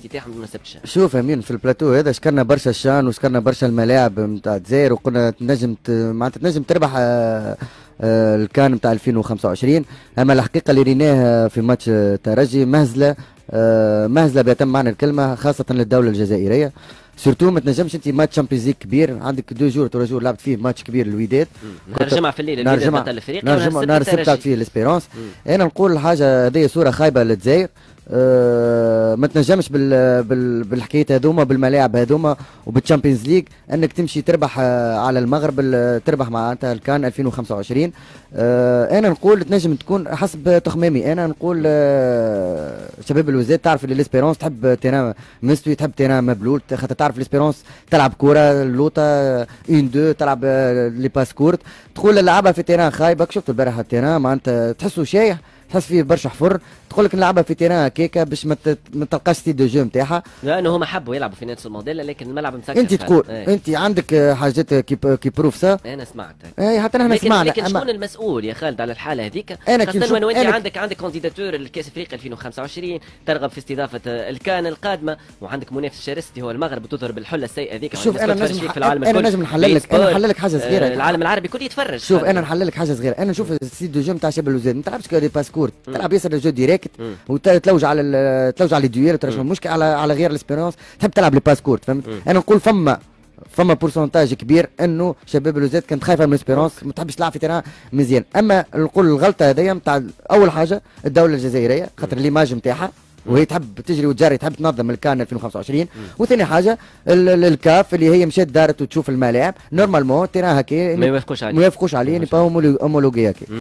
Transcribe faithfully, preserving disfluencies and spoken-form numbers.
الافتتاح ما نسبتش. شوف امين في البلاتو هذا شكرنا برشا الشان وشكرنا برشا الملاعب نتاع الجزائر وقلنا تنجم معناتها تنجم تربح الكان نتاع ألفين وخمسة وعشرين. اما الحقيقه اللي ريناه في ماتش الترجي مهزله مهزله بيتم معنى الكلمه، خاصه للدوله الجزائريه. سورتو ما تنجمش انت ماتش شامبيونز ليغ كبير، عندك دو جور ترا جور لعبت فيه ماتش كبير للوداد، نهار الجمعه في الليل الوداد بطل الفريق، نهار السبت لعبت فيه الاسبيرونس. انا نقول الحاجه هذه صوره خايبه للجزائر، أه ما تنجمش بال بال بالحكايه هذوما بالملاعب هذوما وبالشامبيونز ليغ انك تمشي تربح على المغرب، تربح معناتها الكان ألفين وخمسة وعشرين. أه انا نقول تنجم تكون حسب تخمامي، انا نقول أه شباب الوزاد تعرف اللي الاسبيرونس تحب تيران مستوي، تحب تيران مبلول، خاطر تعرف الاسبيرونس تلعب كره اللوطه اون دو، تلعب لي باس كورت، تقول اللعبه في تيران خايبك. شفت البارحه التيران معناتها تحسه شايح، تحس فيه برشا حفر، تقول لك نلعبها في تيران هكاكا باش ما تلقاش ستيل دو جو نتاعها. لانه هما حبوا يلعبوا في نفس الموديل لكن الملعب مسكر. انت تقول ايه. انت عندك حاجات كي بروف سا. انا سمعت. اي حتى احنا سمعنا. لكن شكون المسؤول يا خالد على الحاله هذيك؟ انا كي نشوف انت عندك عندك كونديداتور لكاس افريقيا ألفين وخمسة وعشرين، ترغب في استضافه الكان القادمه، وعندك منافس شرس اللي هو المغرب، وتظهر بالحله السيئه هذيك. شوف انا نجم في العالم الكل. انا نجم نحلل لك انا نحلل لك حاجه صغيره. العالم العربي كله يتفرج. شوف انا نحلل لك حاجه صغيره، انا نشوف ستيل دو جو نتاع شباب الوزاد ما تلعبش لي باسكور، تلعب ياسر جو ديريكت وتلوج على تلوج على الدوير وترجم المشكله على على غير الاسبيرونس، تحب تلعب لي باسكور. فهمت؟ انا نقول فما فما بورسنتاج كبير انه شباب الوزاد كانت خايفه من الاسبيرونس، ما تحبش تلعب في تيران مزيان. اما نقول الغلطه هذيا نتاع اول حاجه الدوله الجزائريه، خاطر ليماج نتاعها وهي تحب تجري وتجري، تحب تنظم الكان ألفين وخمسة وعشرين. وثاني حاجه الكاف اللي هي مشات دارت وتشوف الملاعب نورمالمون تيران هكا ما يوافقوش عليه، ما يوافقوش عليه، نبقاو هومولوجي هكا.